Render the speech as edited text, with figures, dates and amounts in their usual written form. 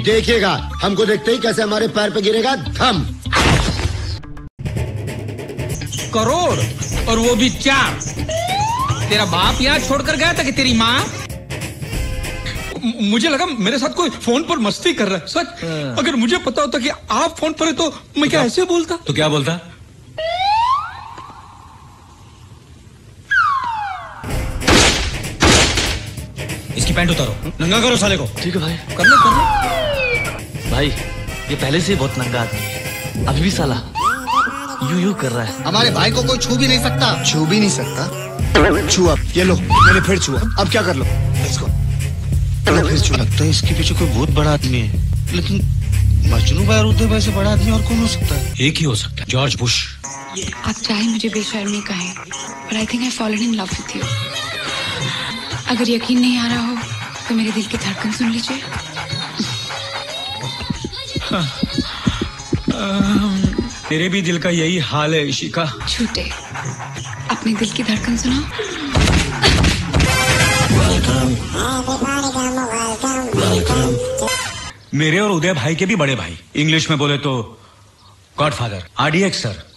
देखिएगा, हमको देखते ही कैसे हमारे पैर पे गिरेगा धम। करोड़, और वो भी चार। तेरा बाप यहाँ छोड़कर गया था कि तेरी माँ? मुझे लगा मेरे साथ कोई फोन पर मस्ती कर रहा है। सच, अगर मुझे पता होता कि आप फोन पर है तो मैं क्या ऐसे बोलता? तो क्या बोलता? इसकी पैंट उतारो, नंगा करो साले को। ठीक है भाई, कर लो कर लो। भाई ये पहले से बहुत नंगा आदमी है, अभी भी साला यू कर रहा है। हमारे भाई को कोई छू भी नहीं सकता। छू भी नहीं सकता? छुआ, ये लो मैंने फिर छुआ। अब क्या कर लो इसको? फिर छू। लगता है इसके पीछे कोई बहुत बड़ा आदमी है, लेकिन मजनू भाई और उद्धव भाई से बड़ा आदमी और कौन हो सकता है? एक ही हो सकता है, जॉर्ज बुश। आप चाहे मुझे बेशर्मी कहें, but I think I've fallen in love with you। अगर यकीन नहीं आ रहा हो तो मेरे दिल की धड़कन सुन लीजिए। मेरे भी दिल का यही हाल है इशिका। छूटे, अपने दिल की धड़कन सुनाओ। मेरे और उदय भाई के भी बड़े भाई, इंग्लिश में बोले तो गॉडफादर, आरडीएक्स सर।